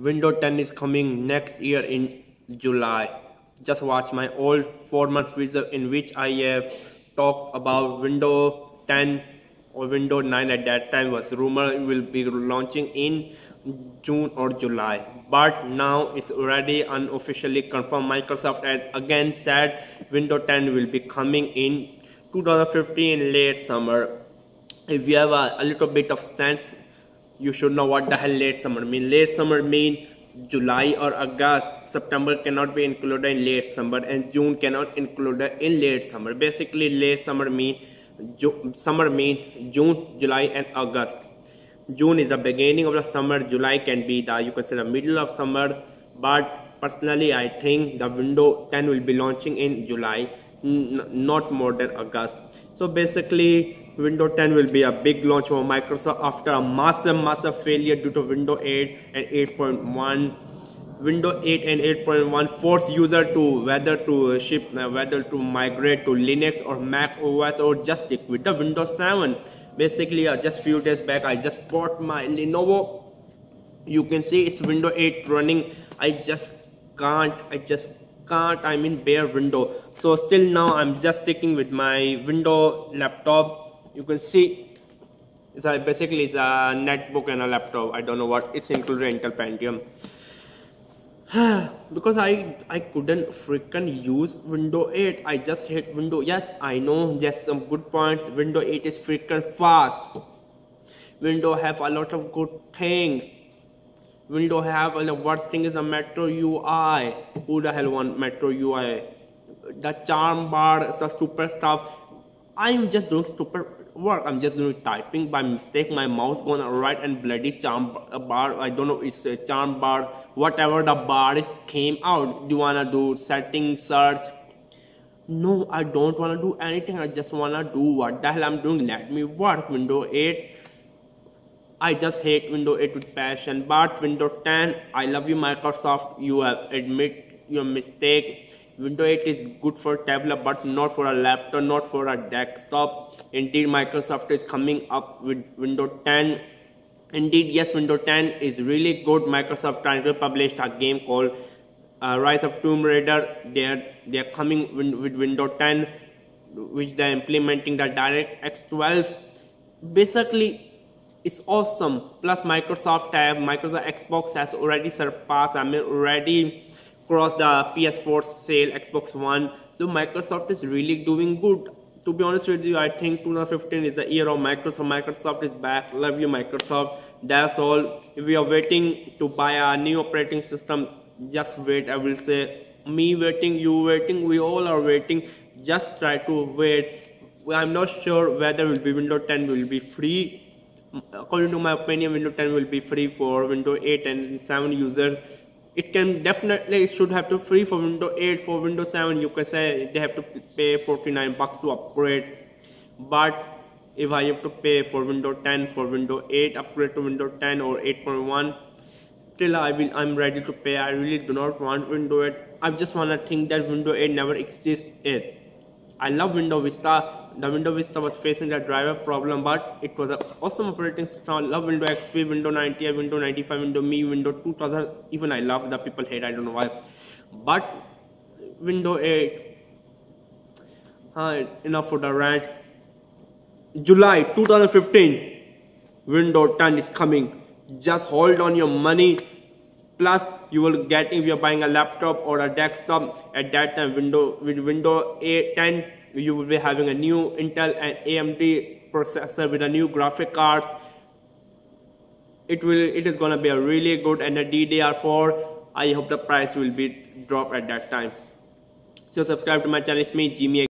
Windows 10 is coming next year in July. Just watch my old 4-month video in which I have talked about Windows 10 or Windows 9 at that time was rumored will be launching in June or July. But now it's already unofficially confirmed. Microsoft has again said Windows 10 will be coming in 2015 late summer. If you have a little bit of sense, you should know what the hell late summer means. Late summer means July or August. September cannot be included in late summer and June cannot include in late summer. Basically late summer means June, July and August. June is the beginning of the summer. July can be the, you can say, the middle of summer. But personally I think the Windows 10 will be launching in July, not more than August. So basically Windows 10 will be a big launch for Microsoft after a massive failure due to Windows 8 and 8.1. Windows 8 and 8.1 force user to whether to migrate to Linux or Mac OS or just stick with the Windows 7. Basically, just few days back, I just bought my Lenovo. You can see it's Windows 8 running. I just can't. I mean, bare Windows. So still now, I'm just sticking with my Windows laptop. You can see it's basically it's a netbook and a laptop. I don't know what it's included. Intel Pentium. Because I couldn't freaking use Windows 8. I just hate Windows. Yes, I know. Yes, some good points. Windows 8 is freaking fast. Windows have a lot of good things. Windows have the worst thing is a Metro UI. Who the hell want Metro UI? The charm bar, the super stuff. I'm just doing stupid work. I'm just doing typing by mistake. My mouse gonna right and bloody charm bar. I don't know. It's a charm bar. Whatever the bar is came out. Do you wanna do settings, search? No, I don't wanna do anything. I just wanna do what the hell I'm doing. Let me work. Windows 8. I just hate Windows 8 with passion. But Windows 10. I love you, Microsoft. You have admit your mistake. Windows 8 is good for tablet, but not for a laptop, not for a desktop. Indeed, Microsoft is coming up with Windows 10. Indeed, yes, Windows 10 is really good. Microsoft trying to publish a game called Rise of Tomb Raider. They are coming with Windows 10, which they are implementing the DirectX 12. Basically, it's awesome. Plus, Microsoft Xbox has already surpassed. I mean, already cross the PS4 sale, Xbox One. So Microsoft is really doing good. To be honest with you, I think 2015 is the year of Microsoft. Microsoft is back. Love you, Microsoft. That's all. If you are waiting to buy a new operating system, just wait. I will say, me waiting, you waiting, we all are waiting. Just try to wait. I'm not sure whether it will be Windows 10 will be free. According to my opinion, Windows 10 will be free for Windows 8 and 7 users. It can definitely, it should have to free for Windows 8, for Windows 7, you can say they have to pay $49 to upgrade. But if I have to pay for Windows 10, for Windows 8, upgrade to Windows 10 or 8.1, still I'm ready to pay. I really do not want Windows 8. I just want to think that Windows 8 never existed. I love Windows Vista. The Windows Vista was facing the driver problem, but it was an awesome operating system. I love Windows XP, Windows 98, Windows 95, Windows ME, Windows 2000. Even I love, the people hate, I don't know why. But Windows 8, enough for the rant. July 2015, Windows 10 is coming. Just hold on your money. Plus, you will get, if you're buying a laptop or a desktop, at that time, with Windows 10, you will be having a new Intel and AMD processor with a new graphic card. It is gonna be a really good, and a DDR4. I hope the price will be dropped at that time. So subscribe to my channel. It's me, Jimmy.